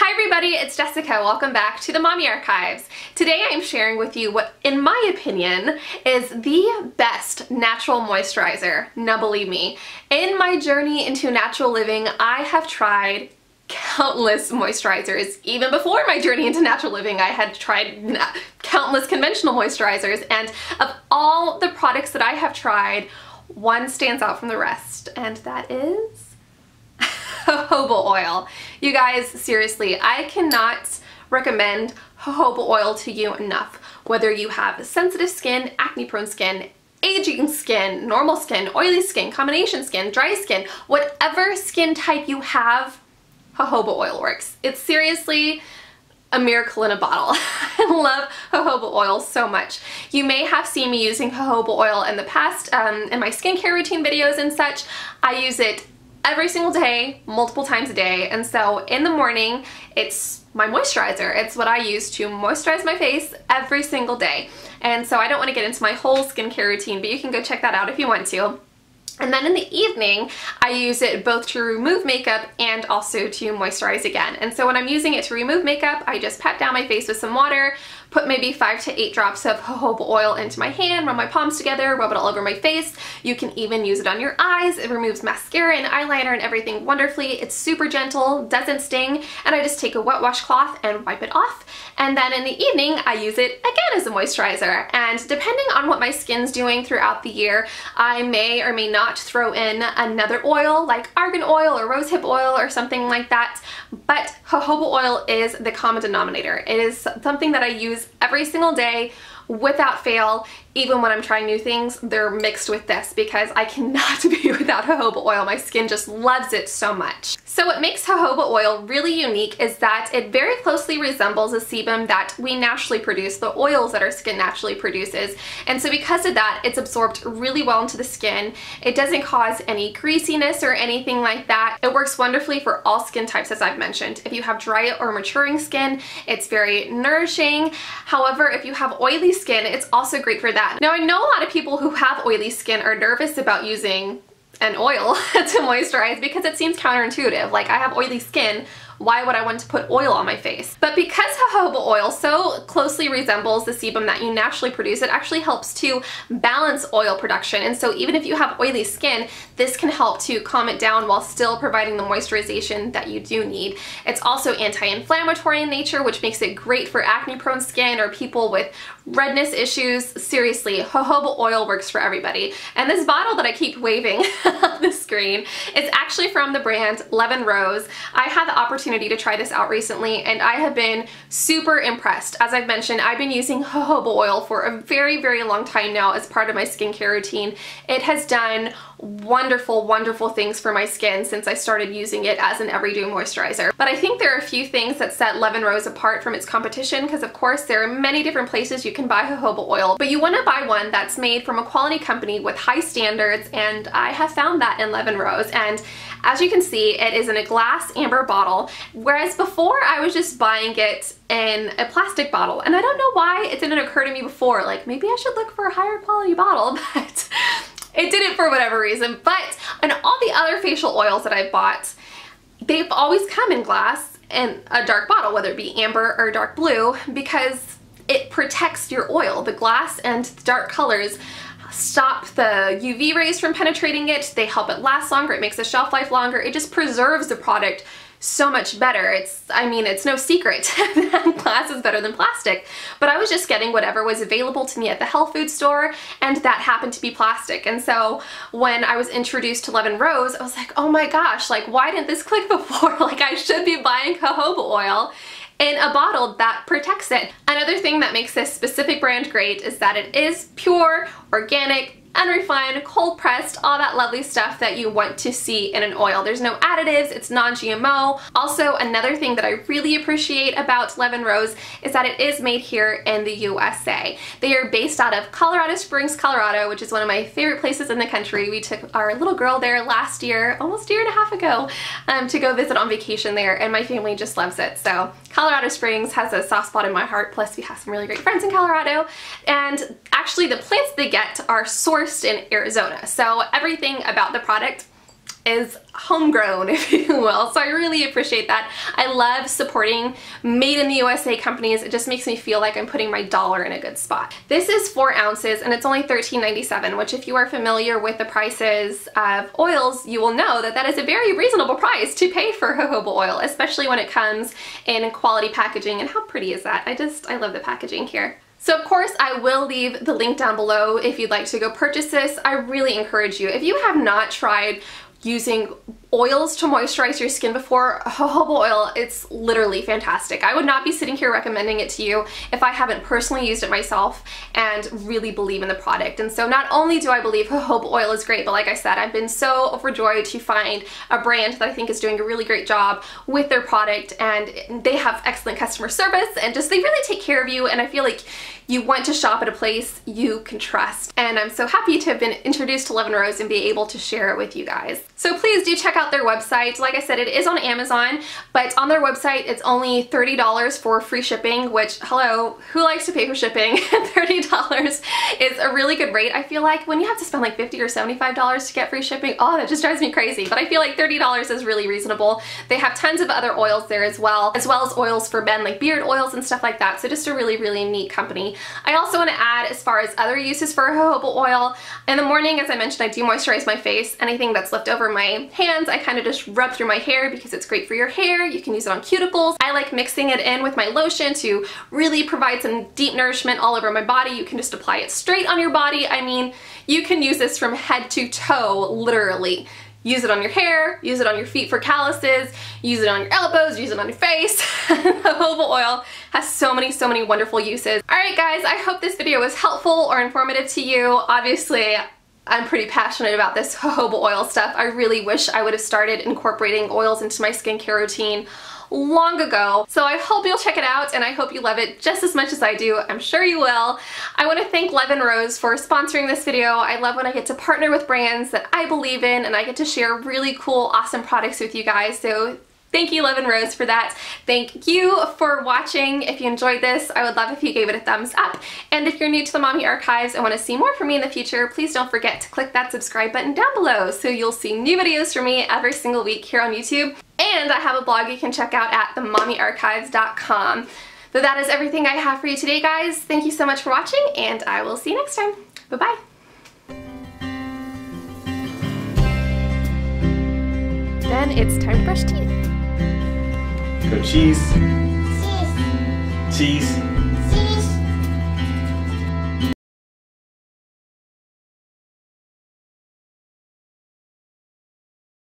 Hi everybody, it's Jessica. Welcome back to the Mommy Archives. Today I'm sharing with you what, in my opinion, is the best natural moisturizer. Now believe me, in my journey into natural living, I have tried countless moisturizers. Even before my journey into natural living, I had tried countless conventional moisturizers, and of all the products that I have tried, one stands out from the rest, and that is jojoba oil. You guys, seriously, I cannot recommend jojoba oil to you enough. Whether you have sensitive skin, acne-prone skin, aging skin, normal skin, oily skin, combination skin, dry skin, whatever skin type you have, jojoba oil works. It's seriously a miracle in a bottle. I love jojoba oil so much. You may have seen me using jojoba oil in the past in my skincare routine videos and such. I use it every single day, multiple times a day, and so in the morning it's my moisturizer. It's what I use to moisturize my face every single day, and so I don't want to get into my whole skincare routine, but you can go check that out if you want to. And then in the evening, I use it both to remove makeup and also to moisturize again. And so when I'm using it to remove makeup, I just pat down my face with some water, put maybe 5 to 8 drops of jojoba oil into my hand, rub my palms together, rub it all over my face. You can even use it on your eyes. It removes mascara and eyeliner and everything wonderfully. It's super gentle, doesn't sting, and I just take a wet washcloth and wipe it off. And then in the evening, I use it again as a moisturizer. And depending on what my skin's doing throughout the year, I may or may not throw in another oil like argan oil or rosehip oil or something like that, but jojoba oil is the common denominator. It is something that I use every single day without fail. Even when I'm trying new things, they're mixed with this because I cannot be without jojoba oil. My skin just loves it so much. So what makes jojoba oil really unique is that it very closely resembles a sebum that we naturally produce, the oils that our skin naturally produces. And so because of that, it's absorbed really well into the skin. It doesn't cause any greasiness or anything like that. It works wonderfully for all skin types, as I've mentioned. If you have dry or maturing skin, it's very nourishing. However, if you have oily skin, it's also great for that. Now, I know a lot of people who have oily skin are nervous about using an oil to moisturize because it seems counterintuitive. Like, I have oily skin, why would I want to put oil on my face? But because jojoba oil so closely resembles the sebum that you naturally produce, it actually helps to balance oil production. And so even if you have oily skin, this can help to calm it down while still providing the moisturization that you do need. It's also anti-inflammatory in nature, which makes it great for acne-prone skin or people with redness issues. Seriously, jojoba oil works for everybody. And this bottle that I keep waving on the screen is actually from the brand Leven Rose. I had the opportunity to try this out recently, and I have been super impressed. As I've mentioned, I've been using jojoba oil for a very, very long time now as part of my skincare routine. It has done wonderful, wonderful things for my skin since I started using it as an everyday moisturizer. But I think there are a few things that set Leven Rose apart from its competition, because of course there are many different places you can buy jojoba oil, but you want to buy one that's made from a quality company with high standards, and I have found that in Leven Rose. And as you can see, it is in a glass amber bottle, whereas before I was just buying it in a plastic bottle. And I don't know why it didn't occur to me before, like maybe I should look for a higher quality bottle, but it didn't for whatever reason. But in all the other facial oils that I've bought, they've always come in glass and a dark bottle, whether it be amber or dark blue, because it protects your oil. The glass and the dark colors stop the UV rays from penetrating it. They help it last longer. It makes the shelf life longer. It just preserves the product so much better. It's no secret that glass is better than plastic, but I was just getting whatever was available to me at the health food store, and that happened to be plastic. And so when I was introduced to Leven Rose, I was like, oh my gosh, like, why didn't this click before? Like, I should be buying jojoba oil in a bottle that protects it. Another thing that makes this specific brand great is that it is pure, organic, unrefined, cold pressed, all that lovely stuff that you want to see in an oil. There's no additives, it's non-GMO. Also, another thing that I really appreciate about Leven Rose is that it is made here in the USA. They are based out of Colorado Springs, Colorado, which is one of my favorite places in the country. We took our little girl there last year, almost a year and a half ago, to go visit on vacation there, and my family just loves it. So Colorado Springs has a soft spot in my heart, plus we have some really great friends in Colorado. And actually the plants they get are sourced in Arizona, so everything about the product is homegrown, if you will. So I really appreciate that. I love supporting made in the USA companies. It just makes me feel like I'm putting my dollar in a good spot. This is 4 ounces and it's only $13.97, which if you are familiar with the prices of oils, you will know that that is a very reasonable price to pay for jojoba oil, especially when it comes in quality packaging. And how pretty is that? I love the packaging here. So of course I will leave the link down below if you'd like to go purchase this. I really encourage you, if you have not tried using oils to moisturize your skin before, jojoba oil, it's literally fantastic. I would not be sitting here recommending it to you if I haven't personally used it myself and really believe in the product. And so not only do I believe jojoba oil is great, but like I said, I've been so overjoyed to find a brand that I think is doing a really great job with their product, and they have excellent customer service, and just they really take care of you, and I feel like you want to shop at a place you can trust. And I'm so happy to have been introduced to Leven Rose and be able to share it with you guys. So please do check out their website. Like I said, it is on Amazon, but on their website it's only $30 for free shipping, which, hello, who likes to pay for shipping? $30 is a really good rate. I feel like when you have to spend like $50 or $75 to get free shipping, oh, that just drives me crazy. But I feel like $30 is really reasonable. They have tons of other oils there as well as oils for men, like beard oils and stuff like that. So just a really, really neat company. I also want to add, as far as other uses for jojoba oil, in the morning, as I mentioned, I do moisturize my face. Anything that's left over my hands, I kind of just rub through my hair because it's great for your hair. You can use it on cuticles. I like mixing it in with my lotion to really provide some deep nourishment all over my body. You can just apply it straight on your body. I mean, you can use this from head to toe, literally. Use it on your hair, use it on your feet for calluses, use it on your elbows, use it on your face. Jojoba oil has so many wonderful uses. All right, guys, I hope this video was helpful or informative to you. Obviously, I'm pretty passionate about this jojoba oil stuff. I really wish I would have started incorporating oils into my skincare routine long ago. So I hope you'll check it out, and I hope you love it just as much as I do. I'm sure you will. I want to thank Leven Rose for sponsoring this video. I love when I get to partner with brands that I believe in, and I get to share really cool, awesome products with you guys. So thank you, Leven Rose, for that. Thank you for watching. If you enjoyed this, I would love if you gave it a thumbs up. And if you're new to the Mommy Archives and want to see more from me in the future, please don't forget to click that subscribe button down below so you'll see new videos from me every single week here on YouTube. And I have a blog you can check out at themommyarchives.com. So that is everything I have for you today, guys. Thank you so much for watching, and I will see you next time. Bye-bye. Then it's time to brush teeth. Go cheese. Cheese. Cheese. Cheese.